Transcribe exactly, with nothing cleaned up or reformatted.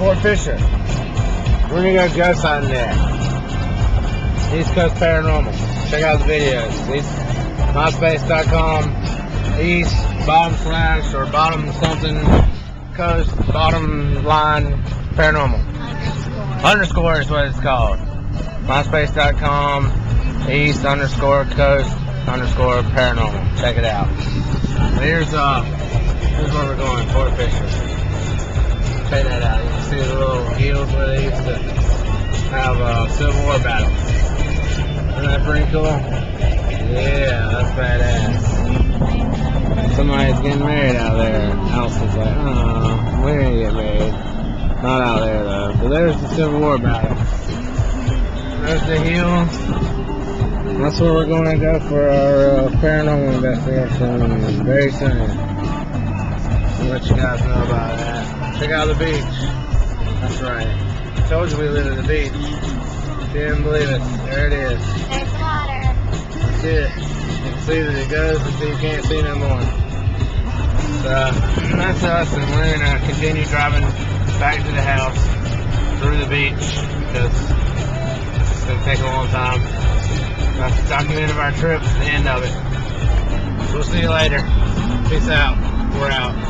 Fort Fisher. We're gonna go ghost hunting there. East Coast Paranormal. Check out the videos. myspace dot com, East bottom slash or bottom something coast bottom line paranormal. Underscore, underscore is what it's called. myspace dot com, East underscore coast underscore paranormal. Check it out. Here's uh, here's where we're going. Fort Fisher. Check that out. You can see the little hills where they used to have uh, Civil War battles. Isn't that pretty cool? Yeah, that's badass. Somebody's getting married out there. Alice's like, oh, we didn't get married. Not out there though. But there's the Civil War battle. There's the hills. That's where we're going to go for our uh, paranormal investigation very soon. I'll let you guys know about that. Check out the beach. That's right. I told you we live at the beach. If you didn't believe it, there it is. There's water. That's it. You can see that it goes until you can't see no more. So, that's us, and we're going to continue driving back to the house through the beach because it's going to take a long time. That's the document of our trip, the end of it. We'll see you later. Peace out. We're out.